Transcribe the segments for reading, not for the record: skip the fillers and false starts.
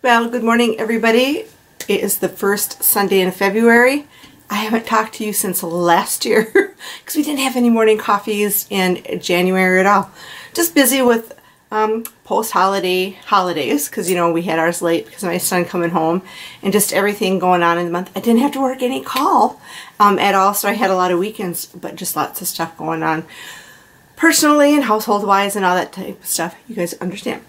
Well, good morning, everybody. It is the first Sunday in February. I haven't talked to you since last year because we didn't have any morning coffees in January at all. Just busy with post-holidays because, you know, we had ours late because of my son coming home and just everything going on in the month. I didn't have to work any call at all, so I had a lot of weekends, but just lots of stuff going on personally and household-wise and all that type of stuff. You guys understand.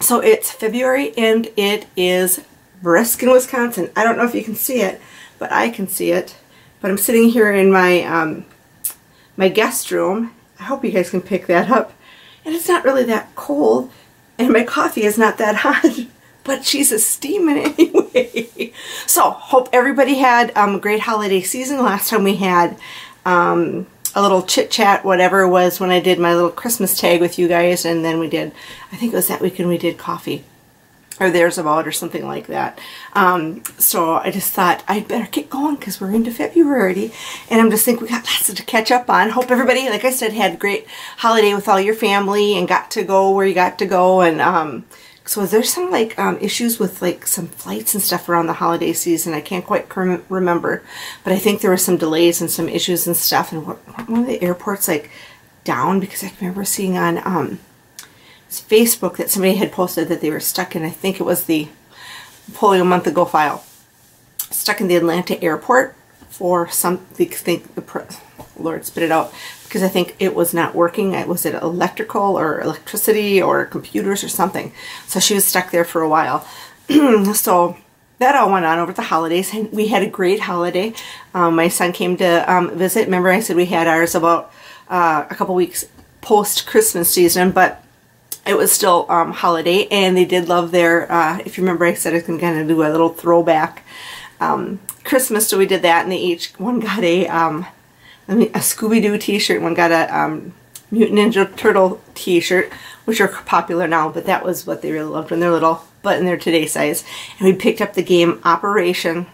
So it's February and it is brisk in Wisconsin. I don't know if you can see it, but I can see it. But I'm sitting here in my my guest room. I hope you guys can pick that up. And it's not really that cold, and my coffee is not that hot, but she's steaming anyway. So hope everybody had a great holiday season. Last time we had a little chit chat, whatever it was, when I did my little Christmas tag with you guys, and then we did, I think it was that weekend we did coffee, or theirs about, or something like that. So I just thought I'd better get going because we're into February, and I'm just think we got lots to catch up on. Hope everybody, like I said, had a great holiday with all your family and got to go where you got to go, and so there's some like issues with like some flights and stuff around the holiday season. I can't quite remember, but I think there were some delays and some issues and stuff. And one of the airports like down, because I remember seeing on Facebook that somebody had posted that they were stuck in, I think it was the Polio Month Ago file, stuck in the Atlanta airport for something. Lord, spit it out, because I think it was not working. It was it electrical or electricity or computers or something. So she was stuck there for a while. So that all went on over the holidays, and we had a great holiday. My son came to visit. Remember, I said we had ours about a couple weeks post Christmas season, but it was still holiday, and they did love their. If you remember, I said I was going to kind of do a little throwback Christmas, so we did that, and they each one got a. A Scooby-Doo t-shirt, one got a Mutant Ninja Turtle t-shirt, which are popular now, but that was what they really loved when they're little, but in their today size. And we picked up the game Operation.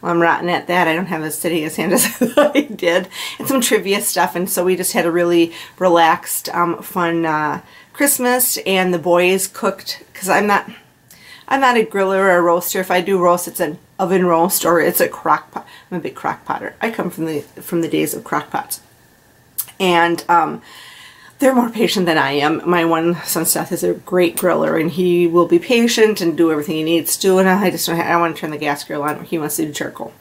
Well, I'm rotten at that. I don't have as steady a hand as I thought I did. And some trivia stuff, and so we just had a really relaxed, fun Christmas, and the boys cooked, because I'm not a griller or a roaster. If I do roast, it's an oven roast or it's a crock pot. I'm a big crock potter. I come from the days of crock pots. And they're more patient than I am. My one son, Seth, is a great griller, and he will be patient and do everything he needs to. And I just don't have, I want to turn the gas grill on. He wants to do charcoal.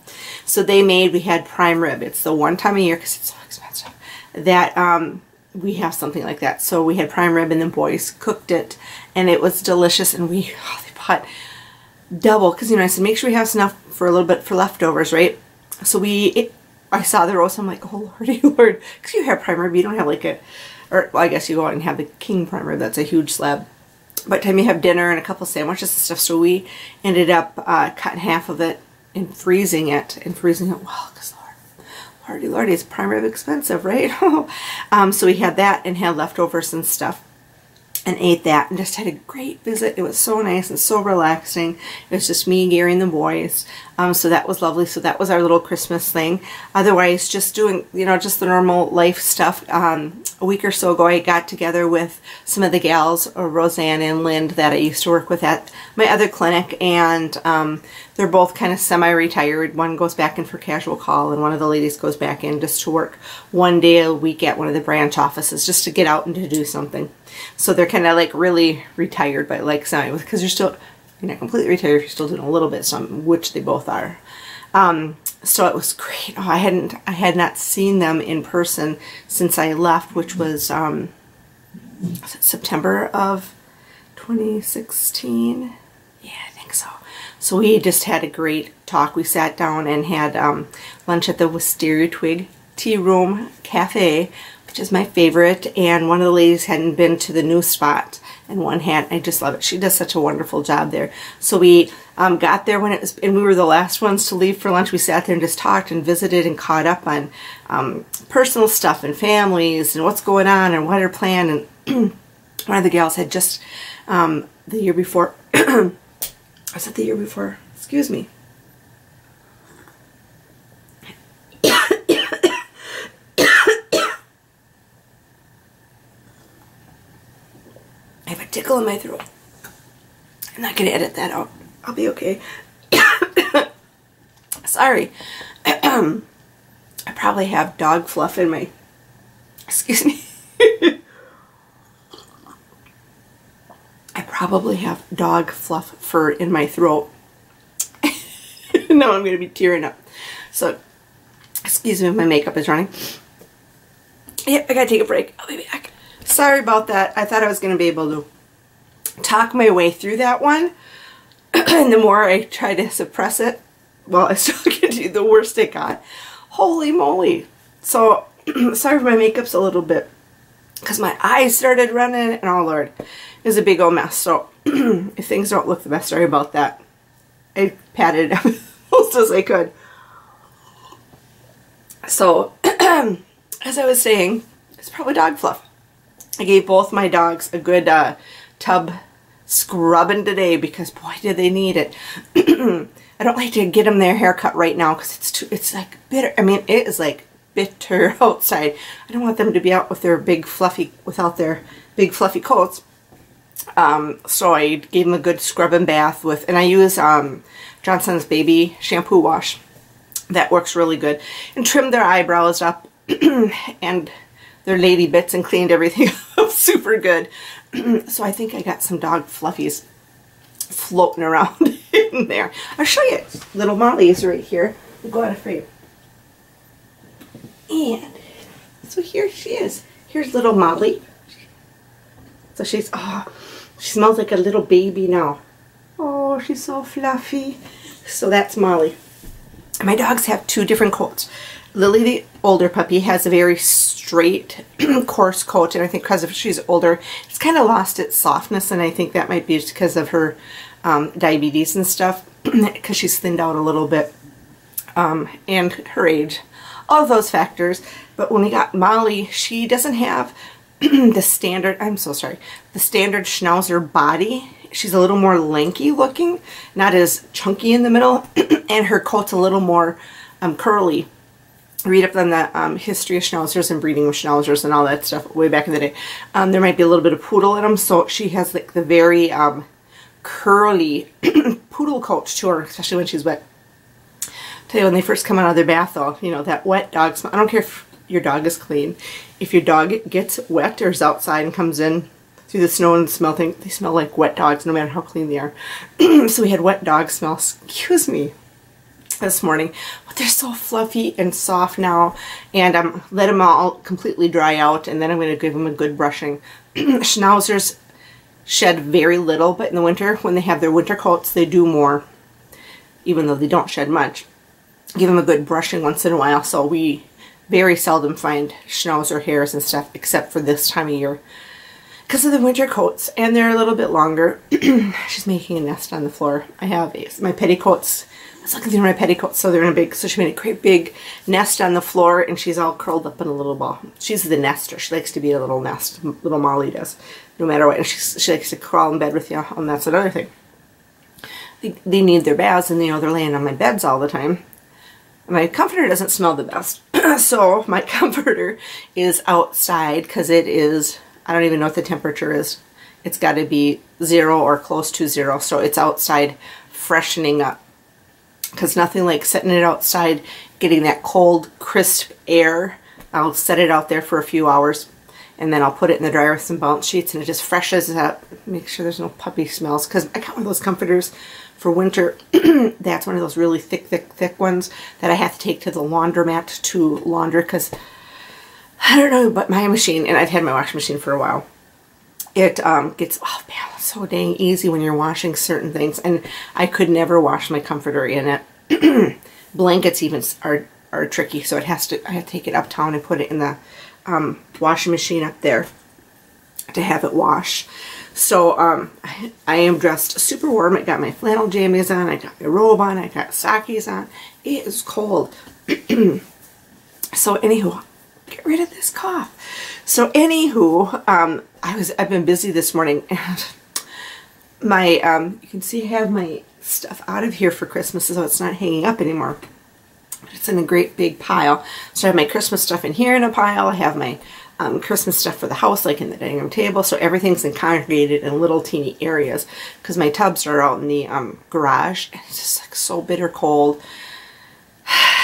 So we had prime rib. It's the one time a year, because it's so expensive, that we have something like that. So we had prime rib, and the boys cooked it, and it was delicious. And they bought double, because, you know, I said, make sure we have enough for a little bit for leftovers, right? So I saw the roast, I'm like, oh lordy lord, because you have prime rib, you don't have like well, I guess you go out and have the king prime rib, that's a huge slab. But time you have dinner and a couple sandwiches and stuff, so we ended up cutting half of it and freezing it, well, because lordy, it's prime rib expensive, right? So we had that and had leftovers and stuff, and ate that, and just had a great visit. It was so nice and so relaxing. It was just me, Gary, and the boys. So that was lovely. So that was our little Christmas thing. Otherwise, just doing, you know, just the normal life stuff. A week or so ago, I got together with some of the gals, Roseanne and Lind, that I used to work with at my other clinic, and they're both kind of semi-retired. One goes back in for casual call, and one of the ladies goes back in just to work one day a week at one of the branch offices, just to get out and to do something. So they're kind of like really retired, but like semi, because you're not completely retired, you're still doing a little bit some, which they both are. So it was great. Oh, I had not seen them in person since I left, which was September of 2016. Yeah, I think so. So we just had a great talk. We sat down and had lunch at the Wisteria Twig Tea Room Cafe, which is my favorite, and one of the ladies hadn't been to the new spot, and one had. I just love it. She does such a wonderful job there. So we got there when it was, and we were the last ones to leave for lunch. We sat there and just talked and visited and caught up on personal stuff and families and what's going on and what are planned. And one of the gals had just the year before, was it the year before? Excuse me. I have a tickle in my throat. I'm not going to edit that out. I'll be okay. Sorry. I probably have dog fluff in my, excuse me. I probably have dog fluff fur in my throat. Now I'm going to be tearing up. So, excuse me if my makeup is running. Yep, I got to take a break. I'll be back. Sorry about that. I thought I was going to be able to talk my way through that one. And the more I try to suppress it, well, I still can do the worst it got. Holy moly. So, sorry for my makeup's a little bit, because my eyes started running, and oh Lord, it was a big old mess. So, if things don't look the best, sorry about that. I patted it up as most as I could. So, as I was saying, it's probably dog fluff. I gave both my dogs a good tub scrubbing today because, boy, did they need it. I don't like to get them their haircut right now because it's like bitter. I mean, it is like bitter outside. I don't want them to be out with their big fluffy, without their big fluffy coats. So I gave them a good scrub and bath with, and I use Johnson's Baby shampoo wash. That works really good. And trimmed their eyebrows up and their lady bits and cleaned everything up super good. So I think I got some dog fluffies floating around in there. I'll show you. Little Molly's right here. We'll go out of frame. And so here she is. Here's little Molly. So she's, oh, she smells like a little baby now. Oh, she's so fluffy. So that's Molly. And my dogs have two different coats. Lily, the older puppy, has a very straight, coarse coat, and I think because she's older, it's kind of lost its softness, and I think that might be just because of her diabetes and stuff, because she's thinned out a little bit, and her age, all of those factors. But when we got Molly, she doesn't have the standard, I'm so sorry, the standard Schnauzer body. She's a little more lanky looking, not as chunky in the middle, and her coat's a little more curly. Read up on the history of Schnauzers and breeding of Schnauzers and all that stuff way back in the day. There might be a little bit of poodle in them, so she has like the very curly poodle coat to her, especially when she's wet. I'll tell you, when they first come out of their bath, though, you know, that wet dog smell. I don't care if your dog is clean. If your dog gets wet or is outside and comes in through the snow and smell thing, they smell like wet dogs no matter how clean they are. So we had wet dog smells. Excuse me. This morning, but they're so fluffy and soft now, and let them all completely dry out, and then I'm going to give them a good brushing. Schnauzers shed very little, but in the winter, when they have their winter coats, they do more, even though they don't shed much. Give them a good brushing once in a while, so we very seldom find Schnauzer hairs and stuff, except for this time of year, because of the winter coats, and they're a little bit longer. She's making a nest on the floor. I have my petticoats. I was looking through my petticoats, so they're in a big, so she made a great big nest on the floor, and she's all curled up in a little ball. She's the nester. She likes to be in a little nest. Little Molly does, no matter what. And she likes to crawl in bed with you, and that's another thing. They need their baths, and you know they're laying on my beds all the time. My comforter doesn't smell the best, so my comforter is outside because it is, I don't even know what the temperature is. It's got to be 0 or close to 0, so it's outside freshening up. Because nothing like setting it outside, getting that cold, crisp air. I'll set it out there for a few hours, and then I'll put it in the dryer with some bounce sheets, and it just freshens it up. Make sure there's no puppy smells, because I got one of those comforters for winter. That's one of those really thick, thick, thick ones that I have to take to the laundromat to launder, because I don't know, but my machine, and I've had my washing machine for a while, it gets off balance so dang easy when you're washing certain things, and I could never wash my comforter in it. Blankets even are tricky, so it has to, I have to take it uptown and put it in the washing machine up there to have it wash. So I am dressed super warm. I got my flannel jammies on, I got my robe on, I got sakis on. It is cold. So anywho, get rid of this cough. So anywho, I've been busy this morning, and my you can see I have my stuff out of here for Christmas, so it's not hanging up anymore. It's in a great big pile. So I have my Christmas stuff in here in a pile. I have my Christmas stuff for the house, like in the dining room table, so everything's congregated in little teeny areas, because my tubs are out in the garage, and it's just like so bitter cold.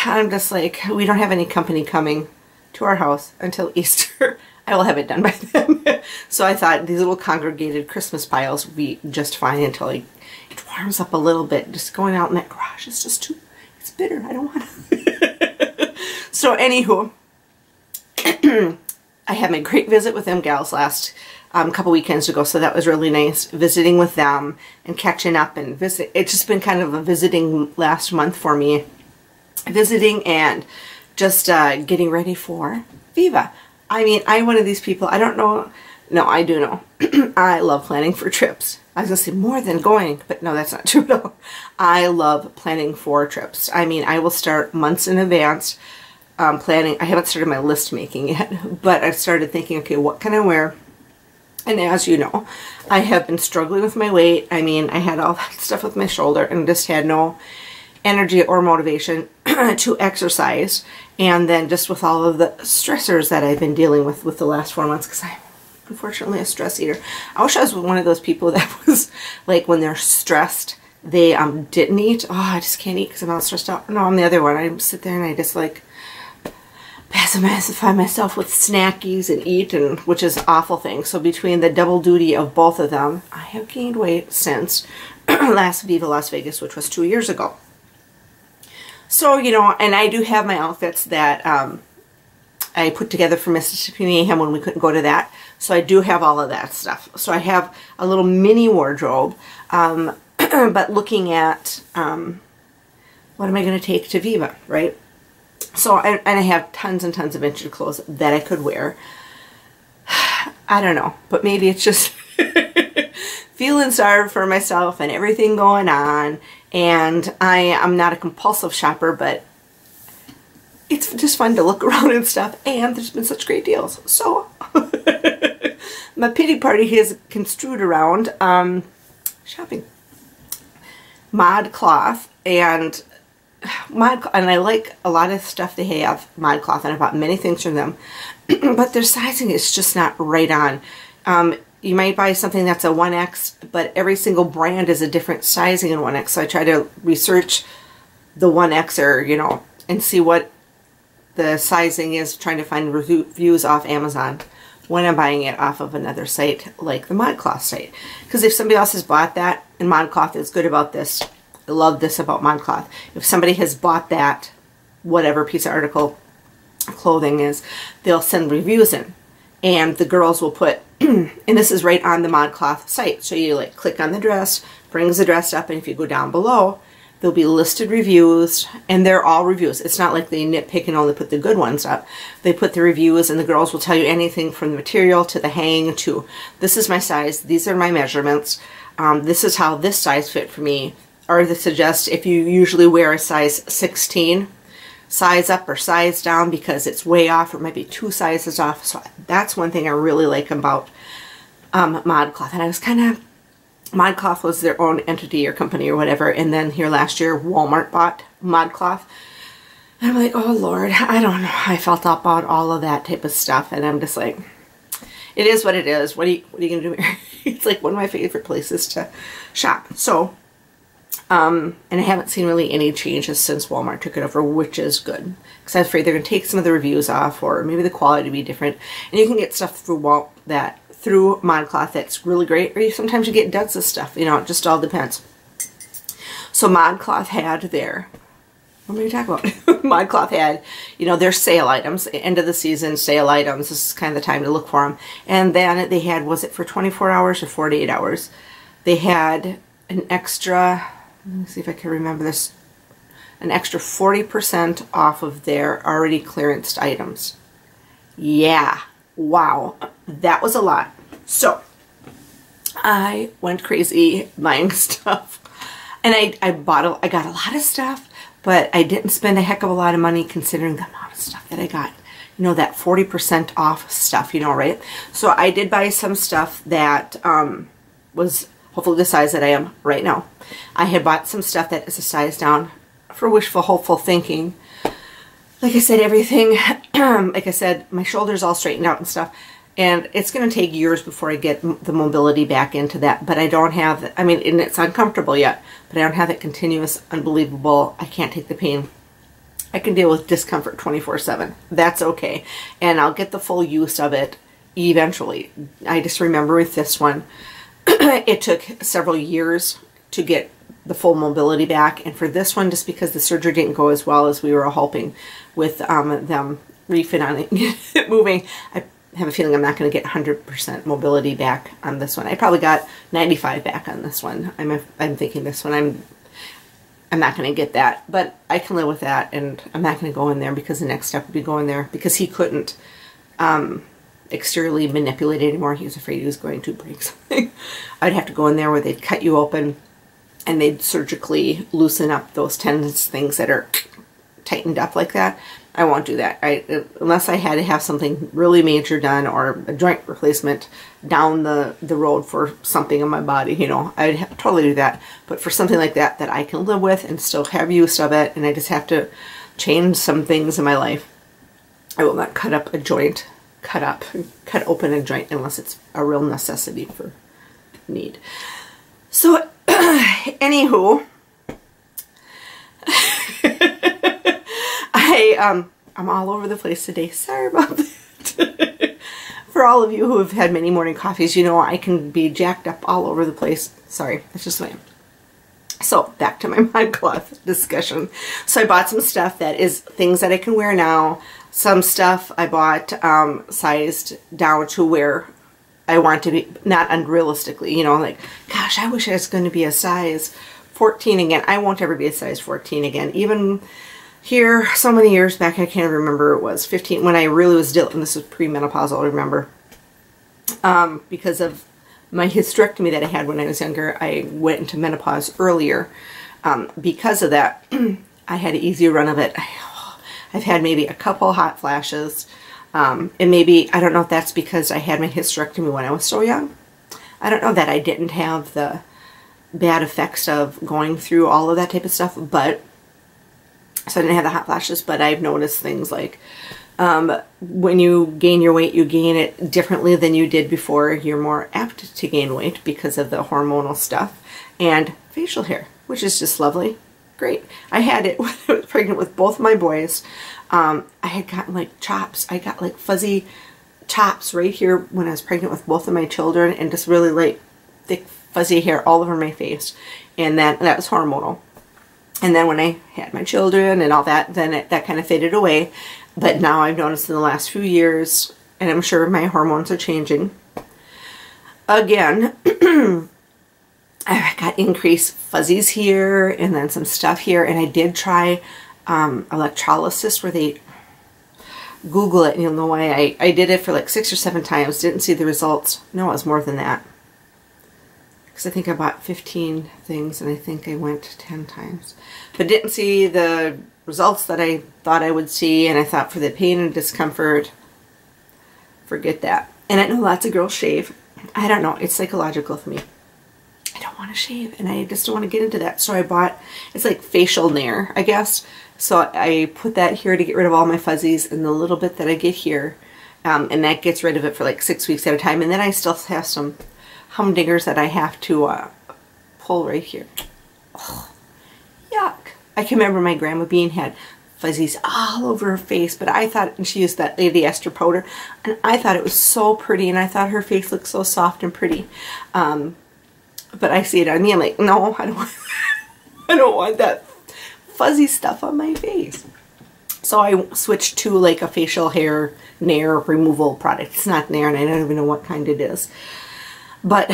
I'm just like, we don't have any company coming to our house until Easter. I will have it done by then. So I thought these little congregated Christmas piles would be just fine until like it warms up a little bit. Just going out in that garage is just too, it's bitter. I don't want to. So anywho, I had my great visit with them gals last couple weekends ago, so that was really nice visiting with them and catching up and visit. It's just been kind of a visiting last month for me. Visiting and just getting ready for Viva. I mean, I'm one of these people, I don't know, no, I do know. I love planning for trips. I was going to say more than going, but no, that's not true at all. I love planning for trips. I mean, I will start months in advance planning. I haven't started my list making yet, but I've started thinking, okay, what can I wear? And as you know, I have been struggling with my weight. I mean, I had all that stuff with my shoulder and just had no energy or motivation to exercise, and then just with all of the stressors that I've been dealing with the last 4 months, because I'm unfortunately a stress eater. I wish I was one of those people that was like, when they're stressed, they didn't eat. Oh, I just can't eat because I'm all stressed out. No, I'm the other one. I sit there and I just like pacify myself with snackies and eat, and which is an awful thing. So between the double duty of both of them, I have gained weight since last Viva Las Vegas, which was 2 years ago. So, you know, and I do have my outfits that I put together for Mississippi Mayhem when we couldn't go to that. So I do have all of that stuff. So I have a little mini wardrobe, but looking at what am I going to take to Viva, right? So, and I have tons and tons of vintage clothes that I could wear. I don't know, but maybe it's just feeling sorry for myself and everything going on. And I am not a compulsive shopper, but it's just fun to look around and stuff. And there's been such great deals. So my pity party is construed around shopping. ModCloth and I like a lot of stuff they have, ModCloth, and I bought many things from them. But their sizing is just not right on. You might buy something that's a 1X, but every single brand is a different sizing in 1X. So I try to research the 1Xer, you know, and see what the sizing is, trying to find reviews off Amazon when I'm buying it off of another site like the ModCloth site. Because if somebody else has bought that, and ModCloth is good about this, I love this about ModCloth. If somebody has bought that, whatever piece of article clothing is, they'll send reviews in. And the girls will put, and this is right on the ModCloth site, so you like click on the dress, brings the dress up, and if you go down below, there'll be listed reviews, and they're all reviews. It's not like they nitpick and only put the good ones up. They put the reviews, and the girls will tell you anything from the material to the hang to, this is my size, these are my measurements, this is how this size fit for me, or they suggest if you usually wear a size 16, size up or size down because it's way off, or it might be two sizes off. So that's one thing I really like about ModCloth. And I was kind of, ModCloth was their own entity or company or whatever, and then here last year Walmart bought ModCloth, and I'm like, oh Lord, I don't know. I felt up on all of that type of stuff, and I'm just like, it is what it is. What are you gonna do? It's like one of my favorite places to shop. So and I haven't seen really any changes since Walmart took it over, which is good, because I'm afraid they're going to take some of the reviews off, or maybe the quality to be different. And you can get stuff through through ModCloth that's really great, or sometimes you get duds of stuff. You know, it just all depends. So ModCloth had their, what are we talking about? ModCloth had, you know, their sale items, end of the season sale items. This is kind of the time to look for them. And then they had, was it for 24 hours or 48 hours? They had an extra, let me see if I can remember this, an extra 40% off of their already clearanced items. Yeah, wow, that was a lot. So I went crazy buying stuff, and I got a lot of stuff, but I didn't spend a heck of a lot of money considering the amount of stuff that I got. You know, that 40% off stuff, you know, right? So I did buy some stuff that was hopefully the size that I am right now. I had bought some stuff that is a size down for wishful, hopeful thinking. like I said, everything, like I said, my shoulder's all straightened out and stuff. And it's going to take years before I get the mobility back into that. But I don't have, I mean, and it's uncomfortable yet, but I don't have that continuous, unbelievable, I can't take the pain. I can deal with discomfort 24/7. That's okay. And I'll get the full use of it eventually. I just remember with this one, it took several years to get the full mobility back. And for this one, just because the surgery didn't go as well as we were hoping with them refitting it, moving, I have a feeling I'm not going to get 100% mobility back on this one. I probably got 95 back on this one. I'm thinking this one, I'm not going to get that, but I can live with that, and I'm not going to go in there because the next step would be going there because he couldn't exteriorly manipulate it anymore. He was afraid he was going to break something. I'd have to go in there where they'd cut you open and they'd surgically loosen up those tendons, things that are tightened up like that. I won't do that. Unless I had to have something really major done or a joint replacement down the road for something in my body, you know, I'd totally do that. But for something like that, that I can live with and still have use of it, and I just have to change some things in my life, I will not cut up a joint, cut open a joint unless it's a real necessity for need. So, anywho, I'm all over the place today. Sorry about that. For all of you who have had many morning coffees, you know I can be jacked up all over the place. Sorry, that's just what I am. So back to my ModCloth discussion. So I bought some stuff that is things that I can wear now. Some stuff I bought sized down to where I want to be, not unrealistically, you know, like, gosh, I wish I was going to be a size 14 again. I won't ever be a size 14 again. Even here, so many years back, I can't remember, it was 15, when I really was dealing, and this was premenopausal, I remember, because of my hysterectomy that I had when I was younger, I went into menopause earlier. Because of that, I had an easy run of it. I've had maybe a couple hot flashes, and maybe, I don't know if that's because I had my hysterectomy when I was so young. I don't know that I didn't have the bad effects of going through all of that type of stuff, but so I didn't have the hot flashes, but I've noticed things like when you gain your weight, you gain it differently than you did before. You're more apt to gain weight because of the hormonal stuff and facial hair, which is just lovely. Great. I had it when I was pregnant with both my boys. I had gotten like chops. I got like fuzzy chops right here when I was pregnant with both of my children, and just really like thick fuzzy hair all over my face. And that was hormonal. And then when I had my children and all that, then that kind of faded away. But now I've noticed in the last few years, and I'm sure my hormones are changing again, I got increased fuzzies here and then some stuff here. And I did try electrolysis, where they Google it and you'll know why. I did it for like 6 or 7 times, didn't see the results. No, it was more than that. I think I bought 15 things and I think I went 10 times, but didn't see the results that I thought I would see. And I thought, for the pain and discomfort, forget that. And I know lots of girls shave. I don't know, it's psychological for me. I don't want to shave and I just don't want to get into that. So I bought, it's like facial Nair, I guess. So I put that here to get rid of all my fuzzies and the little bit that I get here, and that gets rid of it for like 6 weeks at a time. And then I still have some humdingers that I have to pull right here. Oh, yuck. I can remember my Grandma Bean had fuzzies all over her face, but I thought, and she used that Lady Esther powder, and I thought it was so pretty, and I thought her face looked so soft and pretty. But I see it on me, I'm like, no, I don't want, I don't want that fuzzy stuff on my face. So I switched to like a facial hair Nair removal product. It's not Nair, and I don't even know what kind it is. But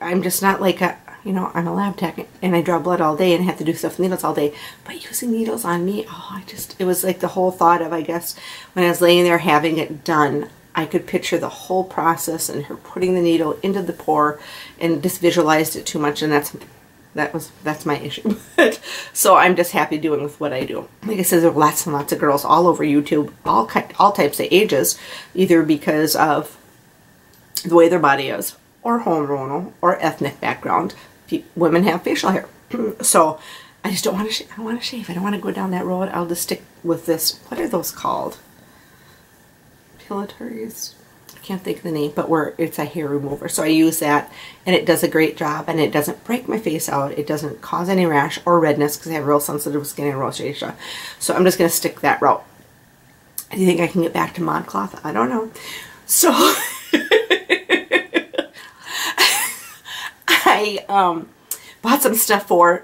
I'm just not like a, you know, I'm a lab tech and I draw blood all day and have to do stuff with needles all day. But using needles on me, oh, it was like the whole thought of, I guess, when I was laying there having it done, I could picture the whole process and her putting the needle into the pore, and just visualized it too much. And that's my issue. So I'm just happy doing with what I do. Like I said, there are lots and lots of girls all over YouTube, all types of ages, either because of the way their body is, or hormonal, or ethnic background. Women have facial hair. So I just don't want to. I want to shave. I don't want to go down that road. I'll just stick with this. What are those called? Pilates. I can't think of the name, but it's a hair remover. So I use that, and it does a great job, and it doesn't break my face out. It doesn't cause any rash or redness because I have real sensitive skin and rosacea. So I'm just going to stick that route. Do you think I can get back to ModCloth? I don't know. So I bought some stuff for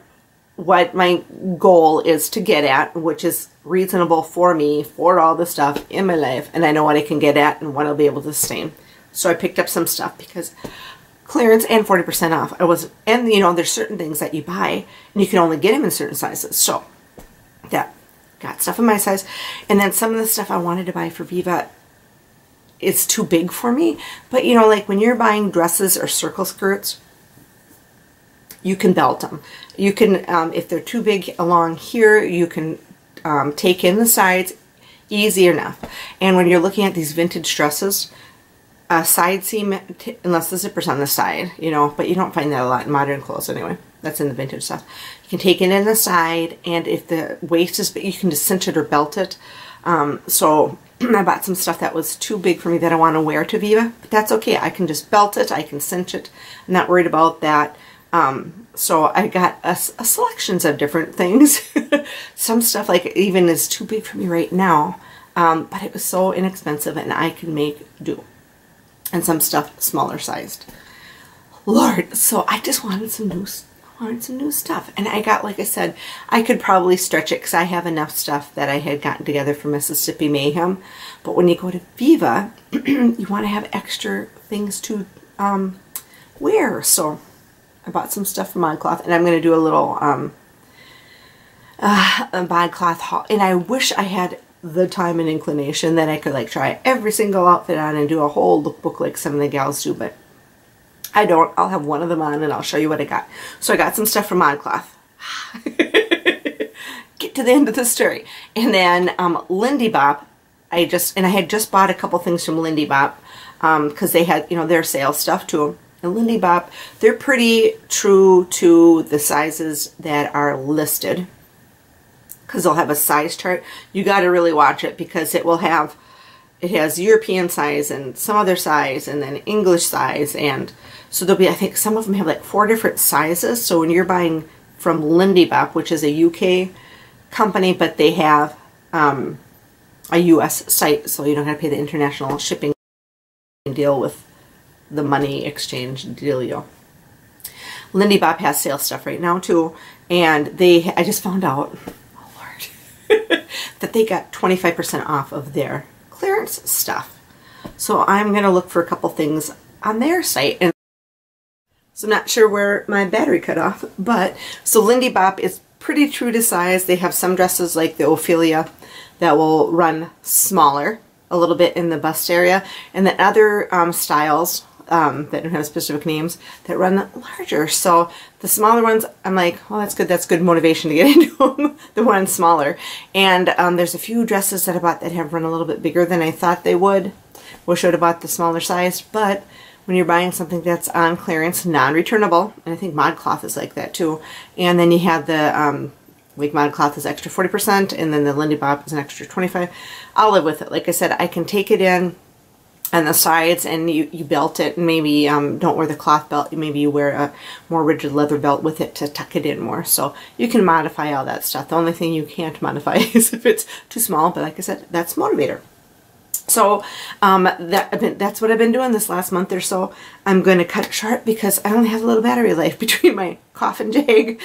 what my goal is to get at, which is reasonable for me, for all the stuff in my life, and I know what I can get at and what I'll be able to sustain. So I picked up some stuff because clearance and 40% off. And you know, there's certain things that you buy and you can only get them in certain sizes. So that got stuff in my size, and then some of the stuff I wanted to buy for Viva is too big for me. But you know, like when you're buying dresses or circle skirts, you can belt them. You can, if they're too big along here, you can take in the sides easy enough. And when you're looking at these vintage dresses, a side seam, unless the zipper's on the side, you know, but you don't find that a lot in modern clothes anyway. That's in the vintage stuff. You can take it in the side, and if the waist is big, you can just cinch it or belt it. So I bought some stuff that was too big for me that I want to wear to Viva, but that's okay. I can just belt it. I can cinch it. I'm not worried about that. So I got a selections of different things. Some stuff like even is too big for me right now, but it was so inexpensive and I can make do. And some stuff smaller sized. Lord, so I just wanted some new stuff. And I got, like I said, I could probably stretch it because I have enough stuff that I had gotten together for Mississippi Mayhem. But when you go to Viva, you want to have extra things to wear. So I bought some stuff from ModCloth, and I'm going to do a little ModCloth haul. And I wish I had the time and inclination that I could like try every single outfit on and do a whole lookbook like some of the gals do, but I don't. I'll have one of them on and I'll show you what I got. So I got some stuff from ModCloth. Get to the end of the story. And then Lindy Bop, I had just bought a couple things from Lindy Bop because they had, you know, their sale stuff too. And Lindy Bop, they're pretty true to the sizes that are listed because they'll have a size chart. You got to really watch it because it will have, it has European size and some other size and then English size, and so there'll be, I think some of them have like 4 different sizes. So when you're buying from Lindy Bop, which is a UK company, but they have a US site, so you don't have to pay the international shipping and deal with the money exchange dealio. Lindy Bop has sale stuff right now too, and they, I just found out, oh Lord, that they got 25% off of their clearance stuff. So I'm going to look for a couple things on their site. And so I'm not sure where my battery cut off, but so Lindy Bop is pretty true to size. They have some dresses like the Ophelia that will run smaller a little bit in the bust area, and then other styles that don't have specific names that run larger. So the smaller ones, I'm like, oh, that's good motivation to get into them, the one smaller. And there's a few dresses that I bought that have run a little bit bigger than I thought they would. Wish I would have bought the smaller size, but when you're buying something that's on clearance, non-returnable, and I think ModCloth is like that too, and then you have the, like ModCloth is extra 40%, and then the Lindy Bop is an extra 25%. I'll live with it. Like I said, I can take it in and the sides, and you belt it, and maybe don't wear the cloth belt, maybe you wear a more rigid leather belt with it to tuck it in more. So you can modify all that stuff. The only thing you can't modify is if it's too small, but like I said, that's motivator. So that's what I've been doing this last month or so. I'm going to cut it short because I only have a little battery life between my coffin jag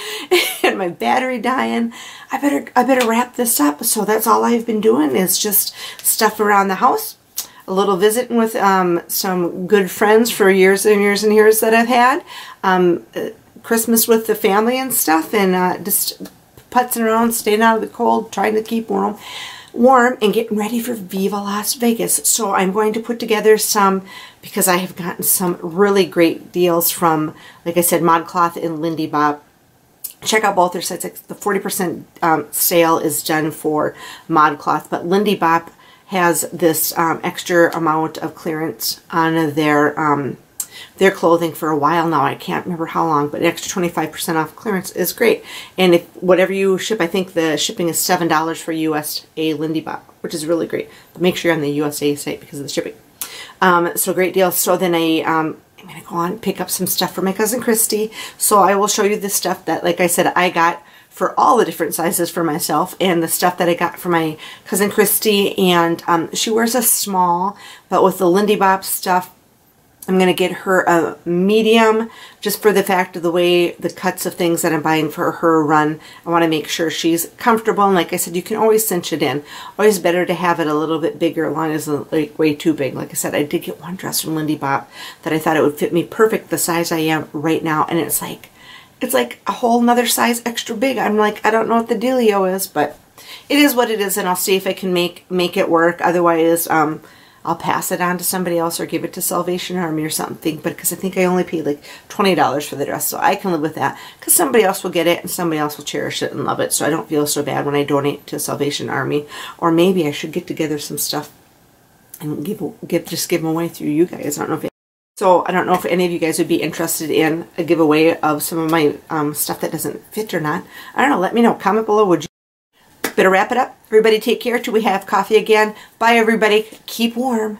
and my battery dying. I better wrap this up. So that's all I've been doing is just stuff around the house, a little visiting with some good friends for years and years and years that I've had, Christmas with the family and stuff, and just putzing around, staying out of the cold, trying to keep warm and getting ready for Viva Las Vegas. So I'm going to put together some, because I have gotten some really great deals from, like I said, ModCloth and Lindy Bop. Check out both their sites. The 40% sale is done for ModCloth, but Lindy Bop has this extra amount of clearance on their their clothing for a while now. I can't remember how long, but an extra 25% off clearance is great. And if whatever you ship, I think the shipping is $7 for USA Lindy Bop, which is really great. But make sure you're on the USA site because of the shipping. So great deal. So then I'm going to go on and pick up some stuff for my cousin Christy. So I will show you the stuff that, like I said, I got for all the different sizes for myself, and the stuff that I got for my cousin Christy. And she wears a small, but with the Lindy Bop stuff, I'm going to get her a medium just for the fact of the way the cuts of things that I'm buying for her run. I want to make sure she's comfortable. And like I said, you can always cinch it in. Always better to have it a little bit bigger, as long as it's like way too big. Like I said, I did get one dress from Lindy Bop that I thought it would fit me perfect the size I am right now. And it's like a whole nother size extra big. I'm like, I don't know what the dealio is, but it is what it is. And I'll see if I can make it work. Otherwise, I'll pass it on to somebody else or give it to Salvation Army or something, but because I think I only paid like $20 for the dress, so I can live with that because somebody else will get it and somebody else will cherish it and love it, so I don't feel so bad when I donate to Salvation Army. Or maybe I should get together some stuff and just give them away through you guys. I don't know if any of you guys would be interested in a giveaway of some of my stuff that doesn't fit or not. I don't know. Let me know. Comment below. Would you? Better wrap it up. Everybody take care till we have coffee again. Bye, everybody. Keep warm.